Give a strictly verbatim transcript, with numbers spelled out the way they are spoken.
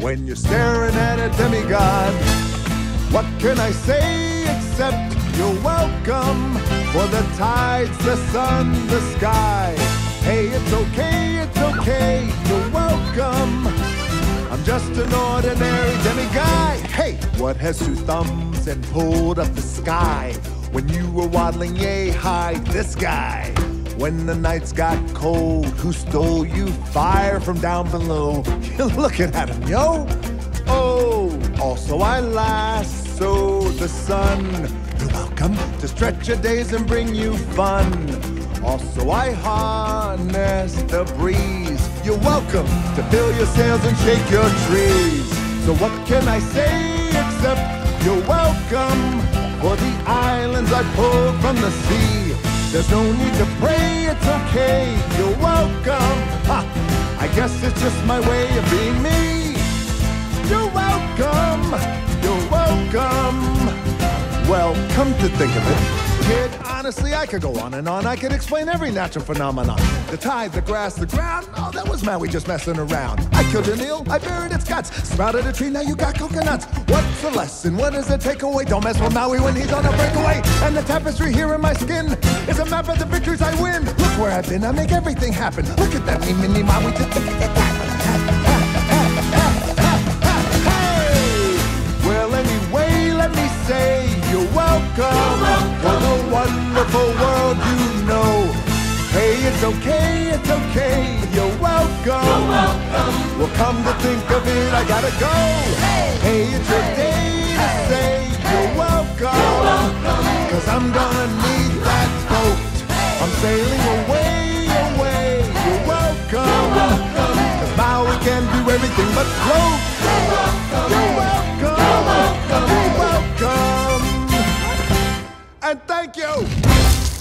when you're staring at a demigod. What can I say except you're welcome for the tides, the sun, the sky. Hey, it's okay, it's okay, you're welcome. I'm just an ordinary demigod. Hey, what has two thumbs and pulled up the sky? When you were waddling yay high, this guy. When the nights got cold, who stole you fire from down below? You're looking at him, yo. Oh, also I lassoed the sun. You're welcome to stretch your days and bring you fun. Also I harnessed the breeze. You're welcome to fill your sails and shake your trees. So what can I say except you're welcome? For the islands I pulled from the sea. There's no need to pray, it's okay, you're welcome. Ha, I guess it's just my way of being me. You're welcome, you're welcome. Well, come to think of it, kid, honestly, I could go on and on. I could explain every natural phenomenon. The tide, the grass, the ground, oh, that was Maui just messing around. I killed an eel, I buried its guts, sprouted a tree, now you got coconuts. What's the lesson, what is the takeaway? Don't mess with Maui when he's on a breakaway. And the tapestry here in my skin is a map of the victories I win. Look where I've been, I make everything happen. Look at that, me, me, me, Maui. Hey! Well, anyway, let me say you're welcome. What a wonderful world you know. Hey, it's okay, it's okay, you're welcome. You're welcome. Well, come to think of it, I gotta go. Hey, hey, it's hey, your day to hey, say hey, you're welcome. You're welcome. Cause I'm gonna need that boat. Hey, I'm sailing away, away, you're welcome. You're welcome. Cause Maui can do everything but float. Hey, you're welcome. You're welcome. You're welcome. And thank you.